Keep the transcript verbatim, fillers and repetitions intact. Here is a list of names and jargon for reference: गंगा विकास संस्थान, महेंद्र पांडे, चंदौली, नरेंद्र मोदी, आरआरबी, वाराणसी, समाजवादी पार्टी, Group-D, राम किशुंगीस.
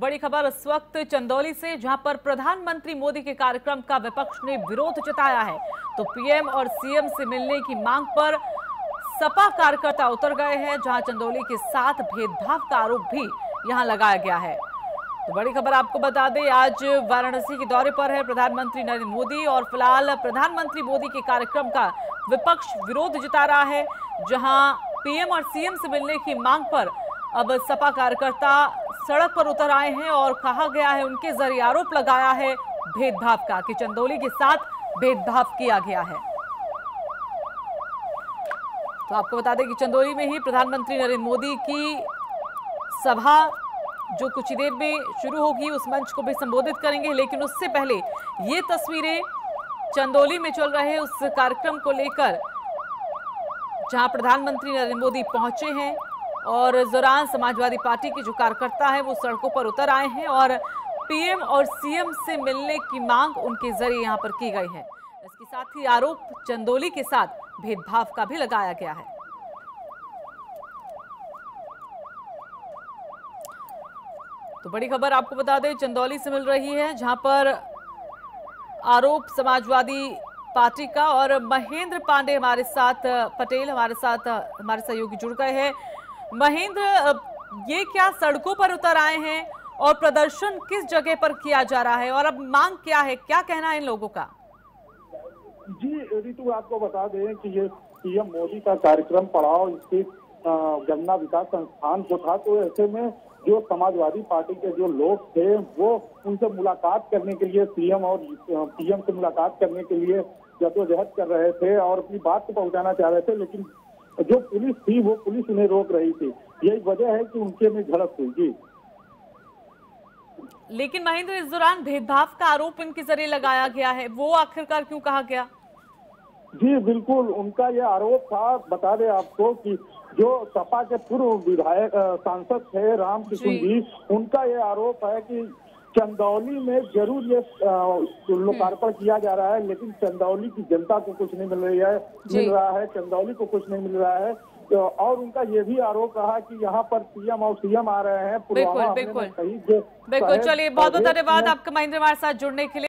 बड़ी खबर इस वक्त चंदौली से, जहां पर प्रधानमंत्री मोदी के कार्यक्रम का विपक्ष ने विरोध जताया है तो पीएम और सीएम से मिलने की मांग पर सपा कार्यकर्ता उतर गए हैं, जहां चंदौली के साथ भेदभाव का आरोप भी यहां लगाया गया है। तो बड़ी खबर आपको बता दें, आज वाराणसी के दौरे पर है प्रधानमंत्री नरेंद्र मोदी और फिलहाल प्रधानमंत्री मोदी के कार्यक्रम का विपक्ष विरोध जता रहा है, जहाँ पीएम और सीएम से मिलने की मांग पर अब सपा कार्यकर्ता सड़क पर उतर आए हैं और कहा गया है, उनके जरिए आरोप लगाया है भेदभाव का कि चंदौली के साथ भेदभाव किया गया है। तो आपको बता दें कि चंदौली में ही प्रधानमंत्री नरेंद्र मोदी की सभा जो कुछ ही देर में शुरू होगी उस मंच को भी संबोधित करेंगे, लेकिन उससे पहले ये तस्वीरें चंदौली में चल रहे उस कार्यक्रम को लेकर जहां प्रधानमंत्री नरेंद्र मोदी पहुंचे हैं और इस दौरान समाजवादी पार्टी के जो कार्यकर्ता है वो सड़कों पर उतर आए हैं और पीएम और सीएम से मिलने की मांग उनके जरिए यहां पर की गई है। इसके साथ ही आरोप चंदौली के साथ भेदभाव का भी लगाया गया है। तो बड़ी खबर आपको बता दें चंदौली से मिल रही है, जहां पर आरोप समाजवादी पार्टी का और महेंद्र पांडे हमारे साथ पटेल हमारे साथ हमारे सहयोगी जुड़ गए हैं। महेंद्र, ये क्या सड़कों पर उतर आए हैं और प्रदर्शन किस जगह पर किया जा रहा है और अब मांग क्या है, क्या कहना है इन लोगों का? जी ऋतु, आपको बता दें कि ये पीएम मोदी का कार्यक्रम पड़ाव स्थित गंगा विकास संस्थान जो था, तो ऐसे में जो समाजवादी पार्टी के जो लोग थे वो उनसे मुलाकात करने के लिए सीएम और पीएम से मुलाकात करने के लिए जद्दोजहद कर रहे थे और अपनी बात को पहुंचाना चाह रहे थे, लेकिन जो पुलिस थी वो पुलिस उन्हें रोक रही थी। यही वजह है कि उनके में झड़प हुई। जी लेकिन महेंद्र, इस दौरान भेदभाव का आरोप इनके जरिए लगाया गया है, वो आखिरकार क्यों कहा गया? जी बिल्कुल, उनका यह आरोप था। बता दें आपको कि जो सपा के पूर्व विधायक सांसद थे राम किशुंगीस, उनका यह आरोप है कि चंदौली में जरूर ये लोकार्पण किया जा रहा है, लेकिन चंदौली की जनता को कुछ नहीं मिल रही है मिल रहा है चंदौली को कुछ नहीं मिल रहा है। तो और उनका ये भी आरोप रहा कि यहाँ पर पीएम और सीएम आ रहे हैं। बिल्कुल बिल्कुल बिल्कुल, चलिए बहुत बहुत धन्यवाद आपका महेंद्र, हमारे साथ जुड़ने के लिए।